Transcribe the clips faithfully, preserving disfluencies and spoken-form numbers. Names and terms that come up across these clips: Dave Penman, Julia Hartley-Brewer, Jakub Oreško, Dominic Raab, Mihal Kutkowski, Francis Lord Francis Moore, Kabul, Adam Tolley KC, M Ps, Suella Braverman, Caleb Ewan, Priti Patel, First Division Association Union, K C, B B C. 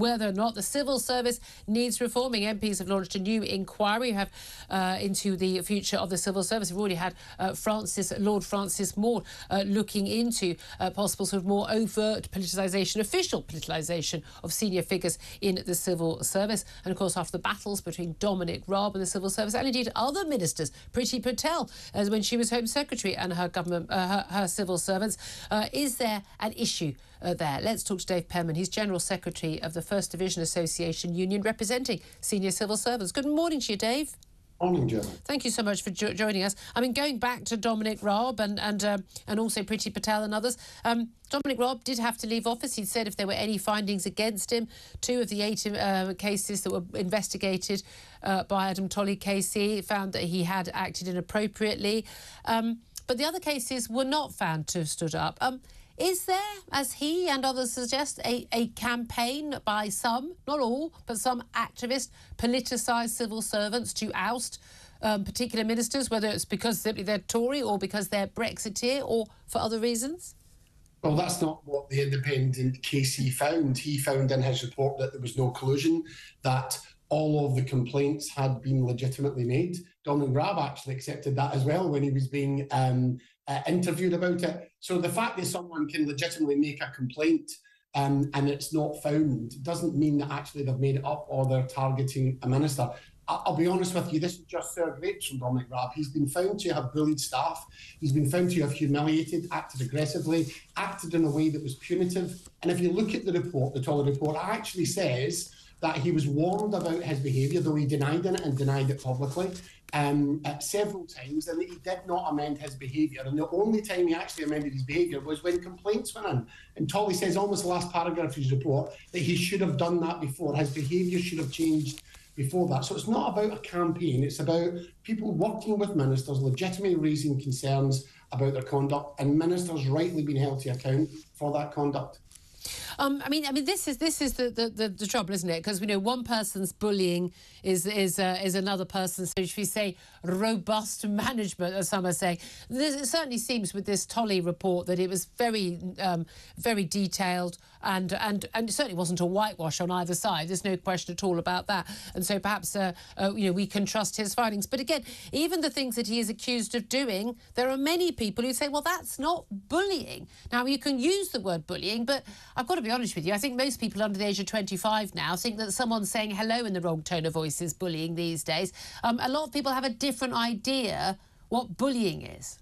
whether or not the civil service needs reforming. M Ps have launched a new inquiry have, uh, into the future of the civil service. We've already had uh, Francis Lord Francis Moore uh, looking into uh, possible sort of more overt politicisation, official politicisation of senior figures in the civil service. And of course, after the battles between Dominic Raab and the civil service, and indeed other ministers, Priti Patel, as when she was Home Secretary, and her government, uh, her, her civil servants, uh, is there an issue uh, there? Let's talk to Dave Penman. He's General Secretary of the First Division Association Union, representing senior civil servants. Good morning to you, Dave. Morning, Gemma. Thank you so much for jo joining us. I mean, going back to Dominic Raab and and um, and also Priti Patel and others. Um, Dominic Raab did have to leave office. He said if there were any findings against him, two of the eight uh, cases that were investigated uh, by Adam Tolley K C found that he had acted inappropriately, um, but the other cases were not found to have stood up. Um, is there, as he and others suggest, a, a campaign by some, not all, but some activists, politicised civil servants to oust um, particular ministers, whether it's because simply they're Tory or because they're Brexiteer or for other reasons? Well, that's not what the independent K C found. He found in his report that there was no collusion, that all of the complaints had been legitimately made. Dominic Raab actually accepted that as well when he was being um, uh, interviewed about it. So the fact that someone can legitimately make a complaint um, and it's not found doesn't mean that actually they've made it up or they're targeting a minister. I'll be honest with you, this is just sour grapes from Dominic Raab. He's been found to have bullied staff. He's been found to have humiliated, acted aggressively, acted in a way that was punitive. And if you look at the report, the Tolley report, it actually says that he was warned about his behaviour, though he denied it and denied it publicly um, at several times, and that he did not amend his behaviour. And the only time he actually amended his behaviour was when complaints went in. And Tolley says, almost the last paragraph of his report, that he should have done that before. His behaviour should have changed before that. So it's not about a campaign, it's about people working with ministers, legitimately raising concerns about their conduct, and ministers rightly being held to account for that conduct. Um, I mean, I mean, this is this is the the, the, the trouble, isn't it? Because we know one person's bullying is is uh, is another person's. So if we say robust management, as some are saying, this, it certainly seems with this Tolley report that it was very um, very detailed and and and it certainly wasn't a whitewash on either side. There's no question at all about that. And so perhaps uh, uh, you know, we can trust his findings. But again, even the things that he is accused of doing, there are many people who say, well, that's not bullying. Now you can use the word bullying, but I've got to be honest with you, I think most people under the age of twenty-five now think that someone saying hello in the wrong tone of voice is bullying these days. Um, a lot of people have a different idea what bullying is.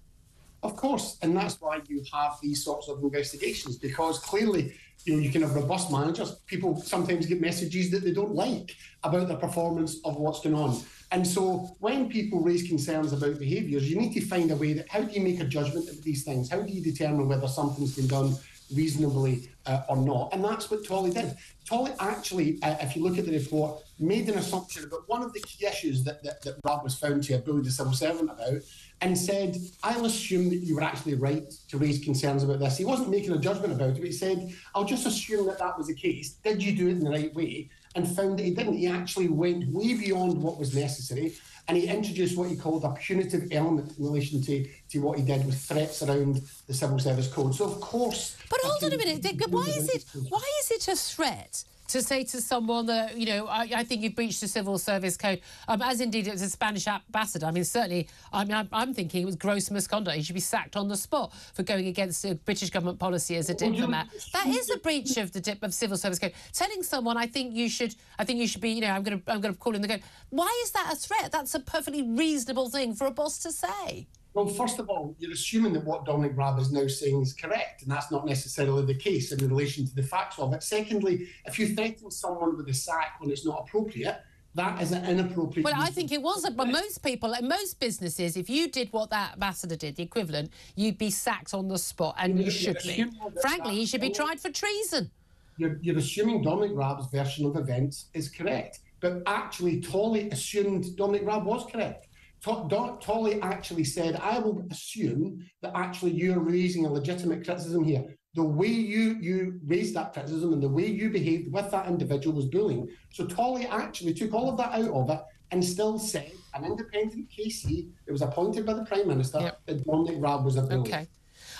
Of course, and that's why you have these sorts of investigations, because clearly, you know, you can have robust managers. People sometimes get messages that they don't like about the performance of what's going on. And so when people raise concerns about behaviours, you need to find a way that, how do you make a judgment of these things? How do you determine whether something's been done reasonably uh, or not? And that's what Tolley did. Tolley actually, uh, if you look at the report, made an assumption about one of the key issues that, that, that Raab was found to have bullied the civil servant about, and said, I'll assume that you were actually right to raise concerns about this. He wasn't making a judgment about it, but he said, I'll just assume that that was the case. Did you do it in the right way? And found that he didn't. He actually went way beyond what was necessary, and he introduced what he called a punitive element in relation to, to what he did with threats around the civil service code. So, of course... But hold on a minute, why is it, why is it a threat to say to someone that, you know, I, I think you've breached the civil service code, um, as indeed it was a Spanish ambassador. I mean, certainly, I mean, I'm, I'm thinking it was gross misconduct. He should be sacked on the spot for going against the British government policy as a diplomat. Well, that is a breach of the dip of civil service code. Telling someone, I think you should, I think you should be, you know, I'm going to, I'm going to call in the code. Why is that a threat? That's a perfectly reasonable thing for a boss to say. Well, first of all, you're assuming that what Dominic Raab is now saying is correct, and that's not necessarily the case in relation to the facts of it. Secondly, if you threaten someone with a sack when it's not appropriate, that is an inappropriate... Well, I think it was, but most people, like most businesses, if you did what that ambassador did, the equivalent, you'd be sacked on the spot, and you're, you should be. Frankly, he should be tried for treason. You're, you're assuming Dominic Raab's version of events is correct, but actually Tolley assumed Dominic Raab was correct. Tolley actually said, I will assume that actually you're raising a legitimate criticism here. The way you, you raised that criticism and the way you behaved with that individual was bullying. So Tolley actually took all of that out of it and still said, an independent K C, it was appointed by the Prime Minister, yep, that Dominic Raab was a bully. Okay.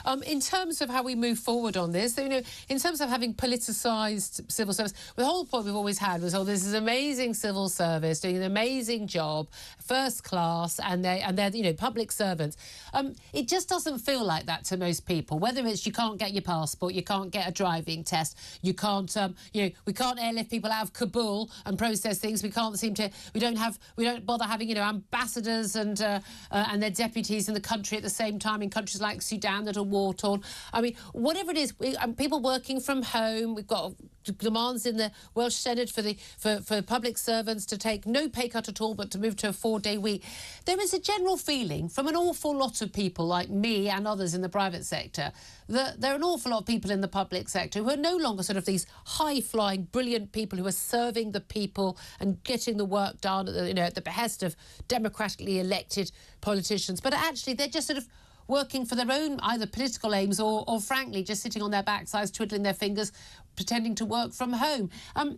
Um, in terms of how we move forward on this, so, you know, in terms of having politicised civil service, the whole point we've always had was, oh, this is amazing civil service doing an amazing job, first class, and they and they're you know public servants. Um, it just doesn't feel like that to most people. Whether it's you can't get your passport, you can't get a driving test, you can't um, you know we can't airlift people out of Kabul and process things. We can't seem to we don't have we don't bother having you know ambassadors and uh, uh, and their deputies in the country at the same time in countries like Sudan that are war torn. I mean, whatever it is, we, um, people working from home. We've got demands in the Welsh Senate for the for, for public servants to take no pay cut at all, but to move to a four-day week. There is a general feeling from an awful lot of people like me and others in the private sector that there are an awful lot of people in the public sector who are no longer sort of these high-flying, brilliant people who are serving the people and getting the work done at the, you know, at the behest of democratically elected politicians, but actually they're just sort of working for their own either political aims or, or frankly, just sitting on their backsides, twiddling their fingers, pretending to work from home. Um,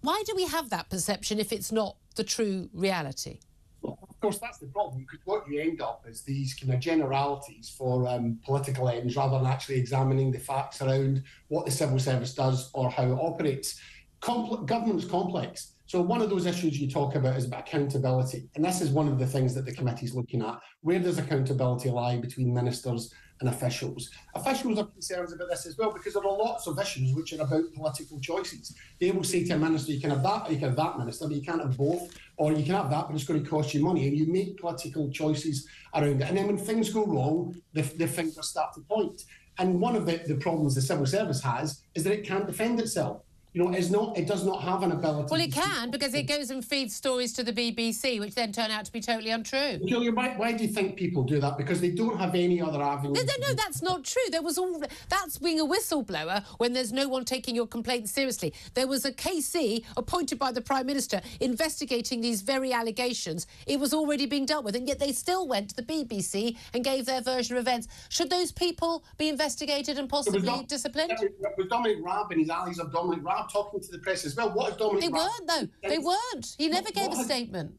why do we have that perception if it's not the true reality? Well, of course, that's the problem, because what you end up is these kind of generalities for um, political ends rather than actually examining the facts around what the civil service does or how it operates. Compl- government's complex. So one of those issues you talk about is about accountability, and this is one of the things that the committee is looking at. Where does accountability lie between ministers and officials? Officials are concerned about this as well, because there are lots of issues which are about political choices. They will say to a minister, you can have that, or you can have that minister, but you can't have both, or you can have that, but it's going to cost you money, and you make political choices around it. And then when things go wrong, the, the fingers start to point. And one of the, the problems the civil service has is that it can't defend itself. You know, it's not, it does not have an ability. Well, it can, because it goes and feeds stories to the B B C, which then turn out to be totally untrue. Julian, why, why do you think people do that? Because they don't have any other avenue. No, no, no, that's not true. There was all that's being a whistleblower when there's no one taking your complaints seriously. There was a K C appointed by the Prime Minister investigating these very allegations. It was already being dealt with, and yet they still went to the B B C and gave their version of events. Should those people be investigated and possibly Dom- disciplined? It was Dominic Raab and his allies of Dominic Raab talking to the press as well. What has Dominic They Raab weren't, though. Since? They weren't. He never what, gave what a has, statement.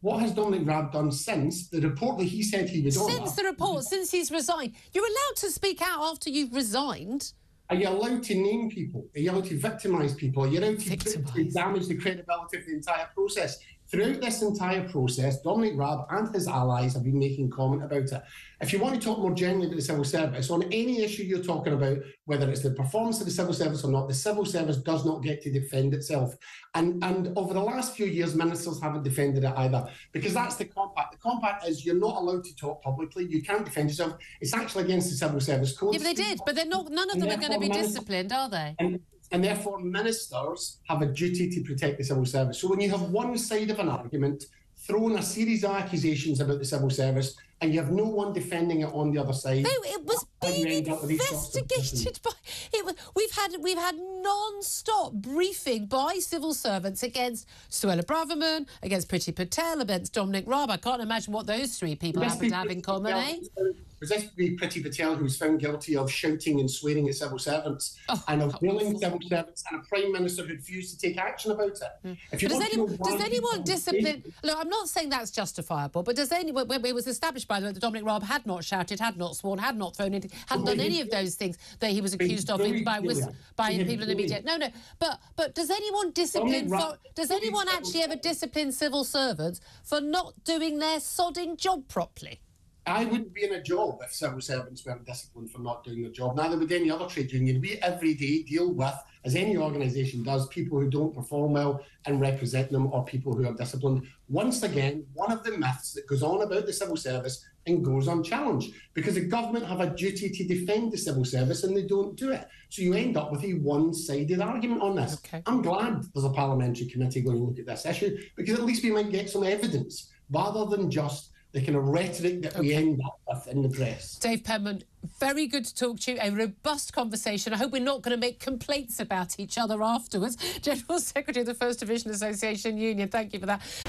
What has Dominic Raab done since the report that he said he was on? Since the report, since he's resigned. You're allowed to speak out after you've resigned. Are you allowed to name people? Are you allowed to victimise people? Are you allowed to, to damage the credibility of the entire process? Throughout this entire process, Dominic Raab and his allies have been making comment about it. If you want to talk more generally about the civil service, on any issue you're talking about, whether it's the performance of the civil service or not, the civil service does not get to defend itself. And, and over the last few years, ministers haven't defended it either, because that's the compact. The compact is you're not allowed to talk publicly. You can't defend yourself. It's actually against the civil service code. Yeah, but they did, but they're not, none of them are going to be disciplined, are they? And, And therefore, ministers have a duty to protect the civil service. So when you have one side of an argument, thrown a series of accusations about the civil service, and you have no one defending it on the other side. No, it was being investigated by. It was, we've had we've had non-stop briefing by civil servants against Suella Braverman, against Priti Patel, against Dominic Raab. I can't imagine what those three people happen to have in common, eh? Was this be Priti Patel, who's found guilty of shouting and swearing at civil servants, oh, and of bailing civil servants, and a prime minister who refused to take action about it? Mm. If you does, any, does anyone discipline? Look, I'm not saying that's justifiable, but does anyone? When it was established, by the way, that Dominic Raab had not shouted, had not sworn, had not thrown anything, hadn't done any of those things that he was accused of by whistle, by people in the media. No, no. But but does anyone discipline? For, does anyone actually ever discipline civil servants for not doing their sodding job properly? I wouldn't be in a job if civil servants weren't disciplined for not doing their job. Neither would any other trade union. We every day deal with, as any organisation does, people who don't perform well and represent them, or people who are disciplined. Once again, one of the myths that goes on about the civil service and goes unchallenged, because the government have a duty to defend the civil service and they don't do it. So you end up with a one-sided argument on this. Okay. I'm glad there's a parliamentary committee going to look at this issue, because at least we might get some evidence rather than just the kind of rhetoric that okay. we end up with in the press. Dave Penman, very good to talk to you. A robust conversation. I hope we're not going to make complaints about each other afterwards. General Secretary of the First Division Association Union, thank you for that.